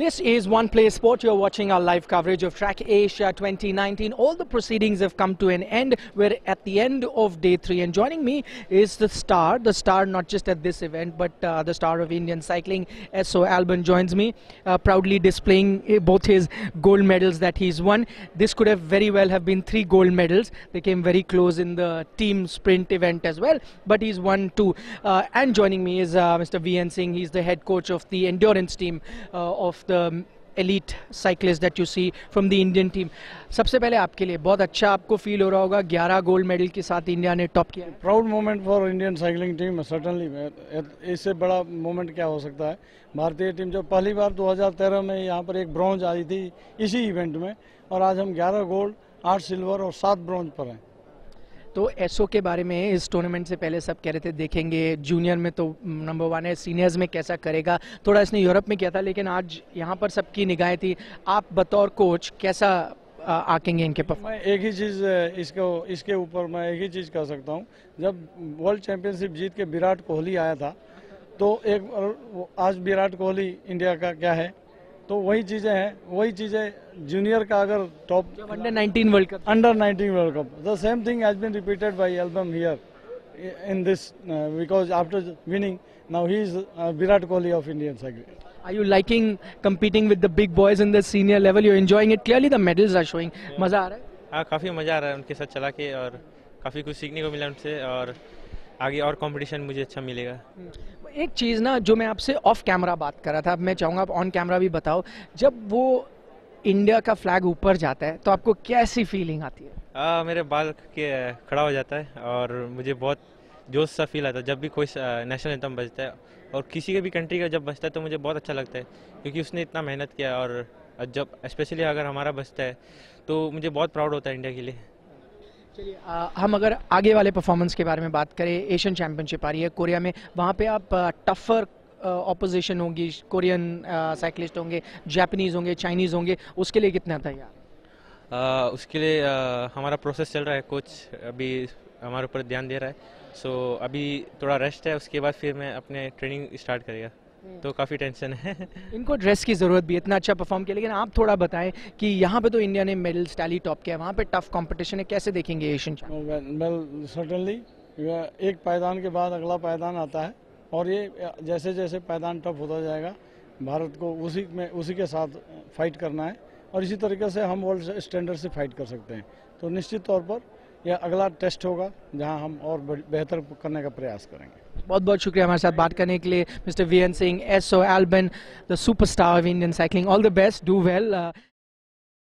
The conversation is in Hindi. This is 1 Play Sports. You're watching our live coverage of Track Asia 2019. All the proceedings have come to an end. We're at the end of day 3, and joining me is the star not just at this event, but the star of Indian cycling. Esow Alben joins me, proudly displaying both his gold medals that he's won. This could have very well have been 3 gold medals. They came very close in the team sprint event as well, but he's won 2. And joining me is Mr. V. N. Singh. He's the head coach of the endurance team of the elite cyclists that you see from the Indian team. सबसे पहले आपके लिए बहुत अच्छा आपको फील हो रहा होगा 11 गोल्ड मेडल के साथ इंडिया ने टॉप किया. Proud moment for Indian cycling team. Certainly इससे बड़ा मोमेंट क्या हो सकता है. भारतीय टीम जब पहली बार 2013 में यहाँ पर एक ब्रॉन्ज आई थी इसी इवेंट में, और आज हम 11 गोल्ड, 8 सिल्वर और 7 ब्रॉन्ज पर हैं. तो एसओ के बारे में इस टूर्नामेंट से पहले सब कह रहे थे देखेंगे जूनियर में तो नंबर 1 है, सीनियर्स में कैसा करेगा. थोड़ा इसने यूरोप में किया था, लेकिन आज यहाँ पर सबकी निगाहें थी. आप बतौर कोच कैसा आकेंगे इनके पर? मैं एक ही चीज़ इसके ऊपर मैं एक ही चीज़ कह सकता हूँ. जब वर्ल्ड चैम्पियनशिप जीत के विराट कोहली आया था तो एक आज विराट कोहली इंडिया का क्या है, तो वही चीज़ें हैं. वही चीज़ें जूनियर का अगर top under 19 world cup the same thing has been repeated by Alben here in this because after winning now he is Virat Kohli of Indian cycling. Are you liking competing with the big boys in the senior level? You're enjoying it? Clearly the medals are showing. मज़ा आ रहा है? हाँ, काफ़ी मज़ा आ रहा है उनके साथ चला के, और काफ़ी कुछ सीखने को मिला उनसे, और आगे और कंपटीशन मुझे अच्छा मिलेगा. एक चीज़ ना जो मैं आपसे ऑफ कैमरा बात कर रहा था, मैं चाहूँगा आप ऑन कैमरा भी बताओ. जब वो इंडिया का फ्लैग ऊपर जाता है तो आपको कैसी फीलिंग आती है? मेरे बाल के खड़ा हो जाता है और मुझे बहुत जोश सा फील आता है जब भी कोई नेशनल एंथम बजता है, और किसी के भी कंट्री का जब बजता है तो मुझे बहुत अच्छा लगता है क्योंकि उसने इतना मेहनत किया, और जब स्पेशली अगर हमारा बजता है तो मुझे बहुत प्राउड होता है इंडिया के लिए. हम अगर आगे वाले परफॉर्मेंस के बारे में बात करें, एशियन चैम्पियनशिप आ रही है कोरिया में, वहाँ पे आप टफर ऑपोजिशन होगी, कोरियन साइकिलिस्ट होंगे, जापानीज़ होंगे, चाइनीज़ होंगे, उसके लिए कितना तैयार? उसके लिए हमारा प्रोसेस चल रहा है. कोच अभी हमारे ऊपर ध्यान दे रहा है. सो अभी थोड़ा रेस्ट है, उसके बाद फिर मैं अपने ट्रेनिंग स्टार्ट करेगा. तो काफ़ी टेंशन है. इनको ड्रेस की ज़रूरत भी है, इतना अच्छा परफॉर्म किया. लेकिन आप थोड़ा बताएं कि यहाँ पे तो इंडिया ने मेडल्स टैली टॉप किया, वहाँ पे टफ कंपटीशन है, कैसे देखेंगे एशियन चैंपियन? वेल सर्टेनली एक पायदान के बाद अगला पायदान आता है, और ये जैसे जैसे पायदान टफ होता जाएगा भारत को उसी के साथ फाइट करना है, और इसी तरीके से हम वर्ल्ड स्टैंडर्ड से फाइट कर सकते हैं. तो निश्चित तौर पर यह अगला टेस्ट होगा जहां हम और बेहतर करने का प्रयास करेंगे. बहुत बहुत शुक्रिया हमारे साथ बात करने के लिए mister V N Singh. Esow Alben, the superstar of Indian cycling. All the best, do well.